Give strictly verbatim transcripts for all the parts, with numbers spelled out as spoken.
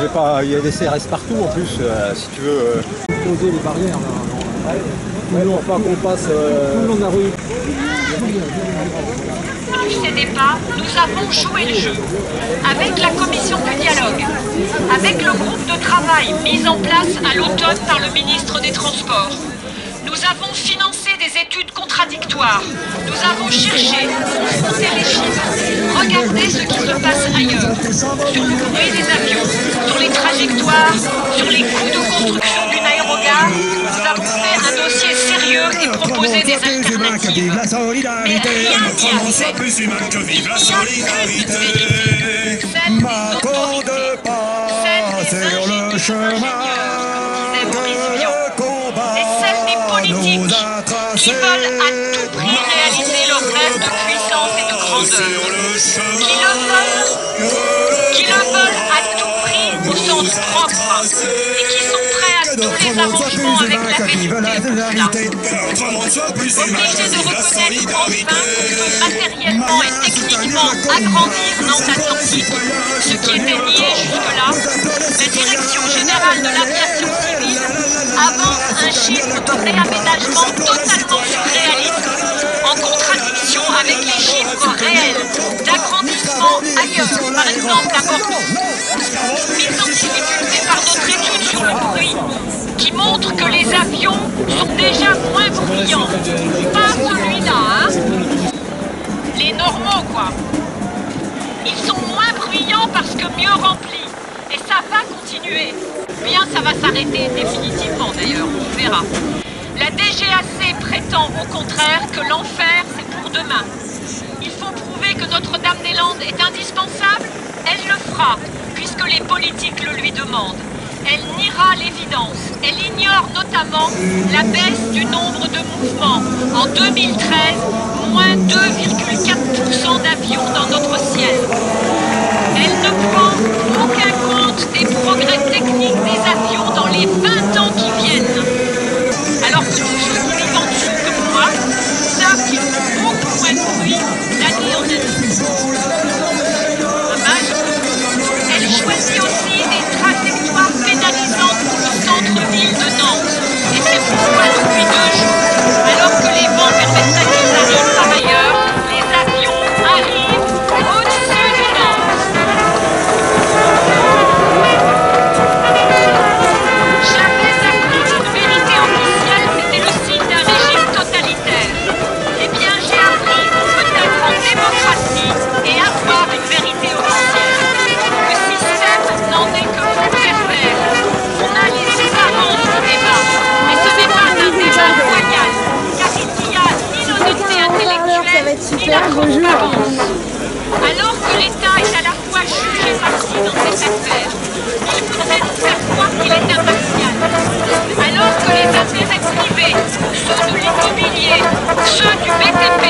j'ai pas, il y a des C R S partout en plus, euh, si tu veux. Euh... Poser les barrières, là. Ouais, ouais, non, pas qu'on passe euh... tout le long de la rue. N'accédez pas, nous avons joué le jeu. Avec la commission de dialogue, avec le groupe de travail mis en place à l'automne par le ministre des Transports. Nous avons financé des études contradictoires. Nous avons cherché, confronté les chiffres, regardé ce qui se passe ailleurs, sur le bruit des avions, sur les trajectoires, sur les coûts de construction d'une aérogare. Nous avons fait un dossier sérieux et proposé des alternatives. Mais rien n'y a fait. Celle des autorités, celle des ingénieurs, celle des visions, et celle des politiques. Qui veulent à tout prix réaliser leur rêve de puissance et de grandeur. Qui le veulent, qui le veulent à tout prix au sens propre et qui sont prêts à tous les arrangements avec la vérité pour cela. Obligés de reconnaître enfin qu'on peut matériellement et techniquement agrandir Nantes-Atlantique. Ce qui était nié jusque-là, la Direction Générale de l'Aviation Civile avance un chiffre de réaménagement totalement surréaliste, en contradiction avec les chiffres réels d'agrandissement ailleurs, par exemple à Bordeaux. Mis en difficulté par notre étude sur le bruit, qui montre que les avions sont déjà moins bruyants. Pas celui-là, hein? Les normaux, quoi. Ils sont moins bruyants parce que mieux remplis. Et ça va continuer. Bien, ça va s'arrêter définitivement d'ailleurs, on verra. La D G A C prétend au contraire que l'enfer, c'est pour demain. Il faut prouver que Notre-Dame-des-Landes est indispensable, elle le fera, puisque les politiques le lui demandent. Elle niera l'évidence. Elle ignore notamment la baisse du nombre de mouvements. En deux mille treize, moins deux virgule quatre pour cent d'avions dans notre ciel. Elle ne prend aucun compte des progrès techniques des avions dans les vingt ans qui viennent. Alors que je vous l'identifie comme moi, savent qu'ils font beaucoup moins de bruit d'année en année. Dommage. Elle choisit aussi des trajectoires pénalisantes pour le centre-ville de Nantes. Et c'est pourquoi depuis deux jours, alors que les vents permettent qu'ils arrivent par ailleurs, les avions arrivent au-dessus de Nantes. Jamais acquis d'une vérité officielle, c'était le signe d'un régime totalitaire. Eh bien, j'ai appris, peut-être en démocratie, et avoir une vérité officielle. Le système n'en est que plus pervers. On a les apparences du débat, mais ce n'est pas un débat royal, car il n'y a ni l'honnêteté intellectuelle, ni la transparence. Alors que l'État est à la fois juge et parti dans cette affaire, il faudrait nous faire croire qu'il est impartial. Alors que les intérêts privés, ceux de l'immobilier, ceux du B T P,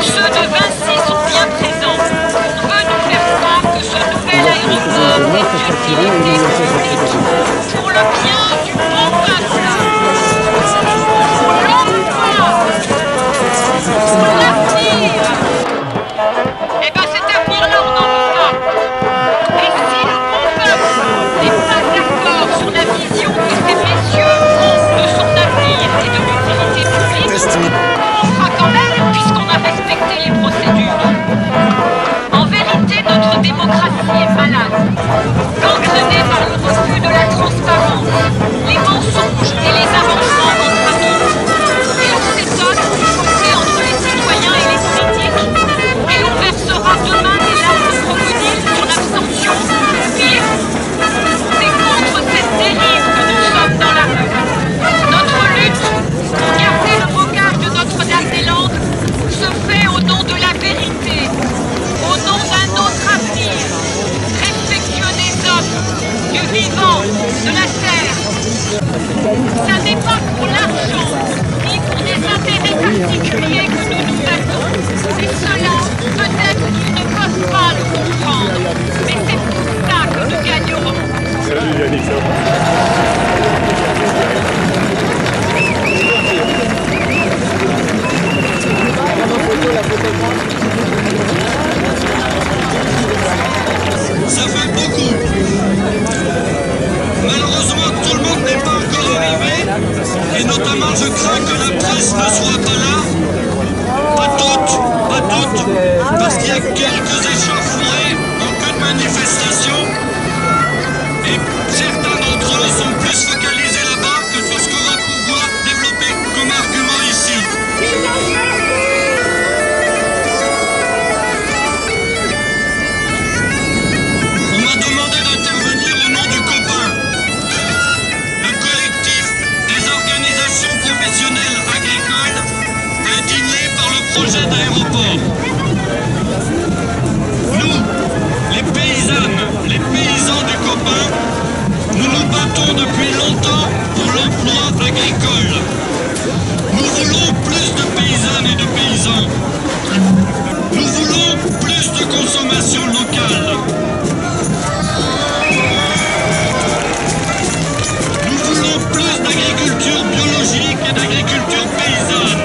ceux de Vinci sont bien présents, on veut nous faire croire que ce nouvel aéroport est une utilité publique pour le bien du bon peuple. Pour l'emploi, pour l'avenir. Eh bien cet avenir-là, on en veut pas. Et si le bon peuple n'est pas d'accord sur la vision que ces messieurs ont de son avenir et de l'utilité publique, on fera quand même, puisqu'on a respecté les procédures. En vérité, notre démocratie est malade, gangrenée par le refus de la transparence, les mensonges et les arrangements entre amis. Et on s'étonne du fossé entre les citoyens et les politiques, et on versera demain des larmes de crocodile sur l'abstention, pire. C'est contre cette dérive que nous sommes dans la rue. Notre lutte pour garder le bocage de Notre-Dame-des-Landes se fait au nom de la vérité, au nom d'un autre avenir, respectueux des hommes, du vivant, de la terre. Ça n'est pas pour l'argent, ni pour des intérêts particuliers que nous nous battons. Et cela, peut-être qu'ils ne peuvent pas le comprendre, mais c'est pour ça que nous gagnerons. Salut Yannick. Ça fait beaucoup. Et notamment, je crains que la presse ne soit pas là. Pas toutes, pas toutes. Parce qu'il y a quelques échauffourées en cas de manifestation. Et certains d'entre eux sont plus focalisés là-bas que sur ce qu'on va pouvoir développer comme argument ici. On m'a demandé d'intervenir au nom du copain, le collectif des organisations professionnelles agricoles indigné par le projet d'aéroport. Nous, les paysannes, les paysans du copain, nous nous battons depuis longtemps pour l'emploi agricole. Nous voulons plus de paysannes et de paysans. Nous voulons plus de consommation locale. Nous voulons plus d'agriculture biologique et d'agriculture paysanne.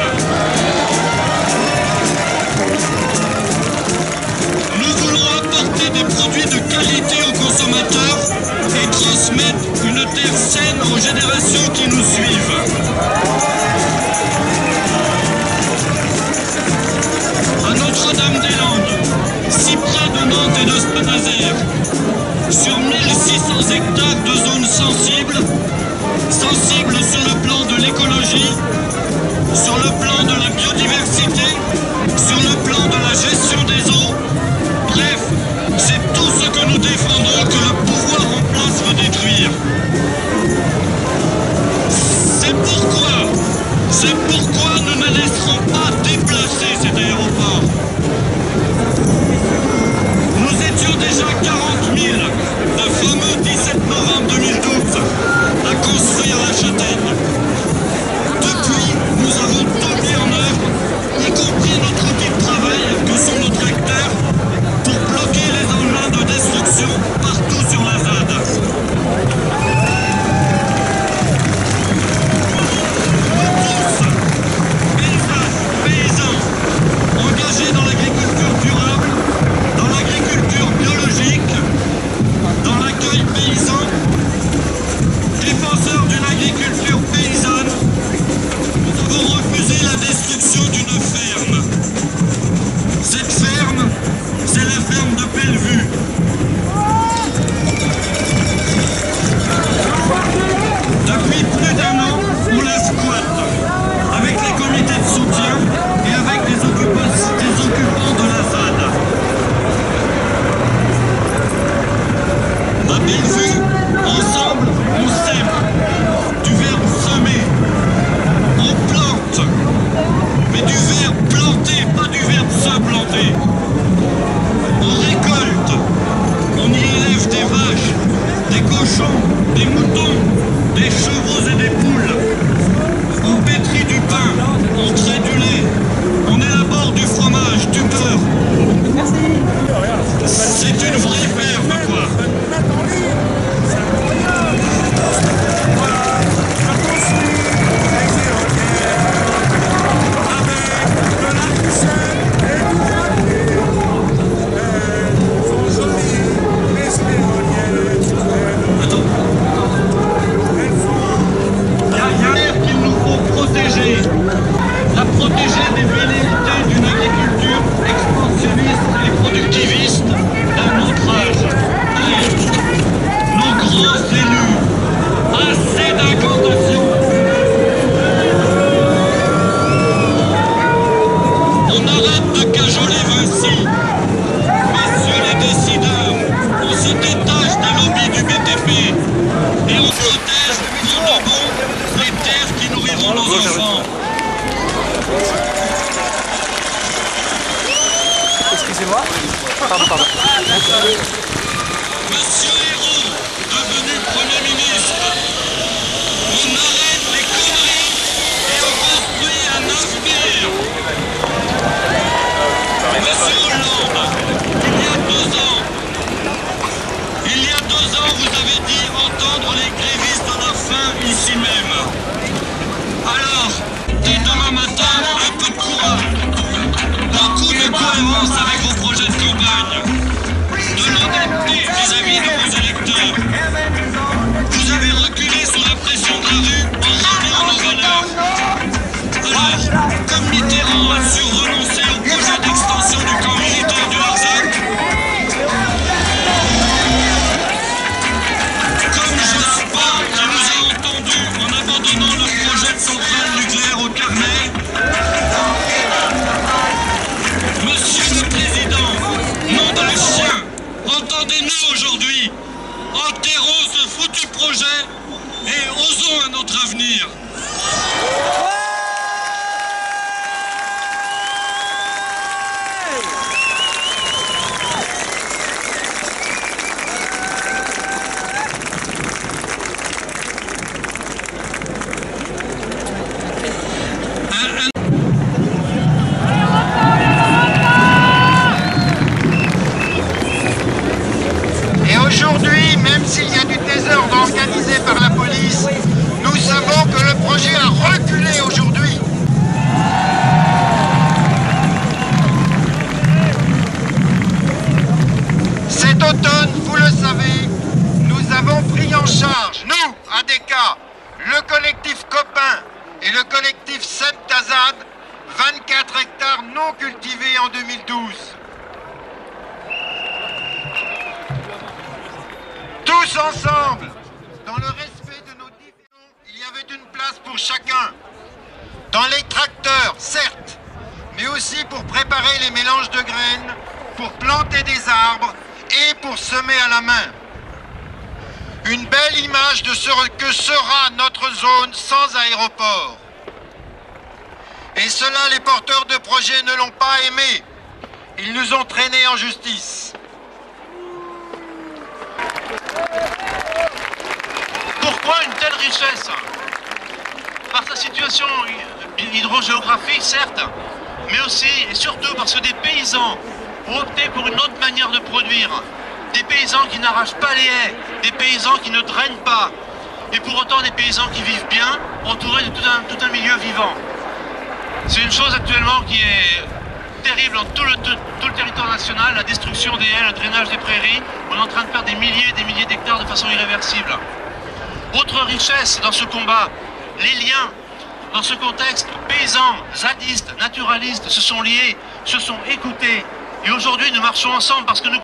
Nous voulons apporter des produits de qualité aux consommateurs et transmettre une terre saine aux générations qui nous suivent. À Notre-Dame-des-Landes, si près de Nantes et de Saint-Nazaire, sur mille six cents hectares de zones sensibles, sensibles sur le plan de l'écologie, sur le plan de la biodiversité, sur le plan de la gestion des eaux, bref, c'est tout ce que nous défendons que le pouvoir en place veut détruire. C'est pourquoi, c'est pourquoi nous ne laisserons pas déplacer cet aéroport. Nous étions déjà quarante mille le fameux dix-sept novembre deux mille douze à construire la Châtaigne. Depuis, nous avons tout mis en œuvre, y compris notre outil de travail que sont nos tracteurs, pour bloquer les engins de destruction partout sur la zad. Dans l'agriculture durable, dans l'agriculture biologique, dans l'accueil paysan, défenseurs d'une agriculture paysanne, nous devons refuser la destruction d'une ferme. Cette ferme, c'est la ferme de Bellevue. Depuis plus d'un an, on la squatte, avec les comités de soutien et avec les occupations. De la zad. À Bellevue, ensemble, on sème, du verbe semer, on plante, mais du verbe planter, pas du verbe se planter. On récolte, on y élève des vaches, des cochons, des moutons, des chevaux et des poules. On pétrit du pain, on trait du lait, on élabore du fromage, du beurre. C'est une vraie ferme, quoi. La protéger des velléités d'une agriculture expansionniste et productiviste d'un autre âge. Et nos grands élus, assez d'incantations. On arrête de cajoler Vinci. Messieurs les décideurs, on se détache des lobbies du B T P et on protège pour de bon les terres qui nourriront nos enfants. Excusez-moi. Pardon, pardon. Monsieur Hérault, devenu Premier ministre, on arrête les conneries et on construit un avenir. Monsieur Hollande, il y a deux ans, il y a deux ans, vous avez dit entendre les grévistes à la faim ici même. Alors, dès demain matin, un peu de courage, beaucoup de cohérence avec vos projets de campagne, de l'honnêteté vis-à-vis de vos électeurs. Vous avez reculé sous la pression de la rue en projet et osons un autre avenir. Le collectif Copain et le collectif zad, vingt-quatre hectares non cultivés en deux mille douze. Tous ensemble, dans le respect de nos divisions, il y avait une place pour chacun. Dans les tracteurs, certes, mais aussi pour préparer les mélanges de graines, pour planter des arbres et pour semer à la main. Une belle image de ce que sera notre zone sans aéroport. Et cela, les porteurs de projets ne l'ont pas aimé. Ils nous ont traînés en justice. Pourquoi une telle richesse? Par sa situation hydrogéographique, certes, mais aussi et surtout parce que des paysans ont opté pour une autre manière de produire. Des paysans qui n'arrachent pas les haies, des paysans qui ne drainent pas, et pour autant des paysans qui vivent bien, entourés de tout un, tout un milieu vivant. C'est une chose actuellement qui est terrible dans tout le, tout, tout le territoire national, la destruction des haies, le drainage des prairies. On est en train de perdre des milliers et des milliers d'hectares de façon irréversible. Autre richesse dans ce combat, les liens. Dans ce contexte, paysans, zadistes, naturalistes se sont liés, se sont écoutés, et aujourd'hui nous marchons ensemble parce que nous...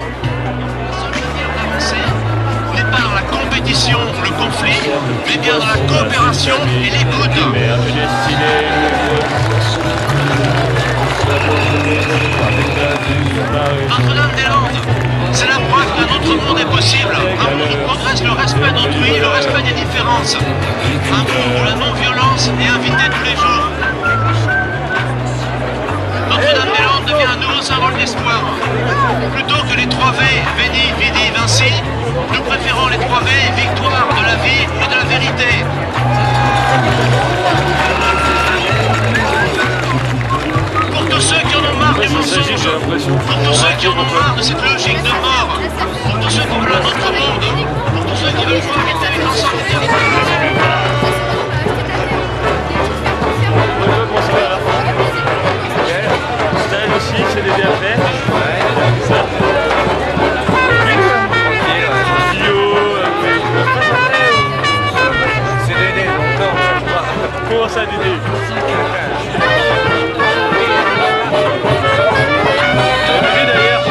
On n'est pas dans la compétition, le conflit, mais bien dans la coopération et l'écoute. Notre-Dame-des-Landes, c'est la preuve qu'un autre monde est possible, un monde où progresse le respect d'autrui, le respect des différences, un monde où la non-violence est invitée tous les jours. Notre-Dame-des-Landes devient un nouveau symbole d'espoir. Plutôt que les trois V, Veni, Vidi, Vinci, nous préférons les trois V, victoire de la vie et de la vérité. Pour tous ceux qui en ont marre du mensonge, pour tous ceux qui en ont marre de cette logique de mort, pour tous ceux qui veulent un autre monde, pour tous ceux qui veulent voir les télévisions s'en c'est des D G A C. C'est Dédé, non, je crois. Comment ça, Dédé? Dédé, d'ailleurs.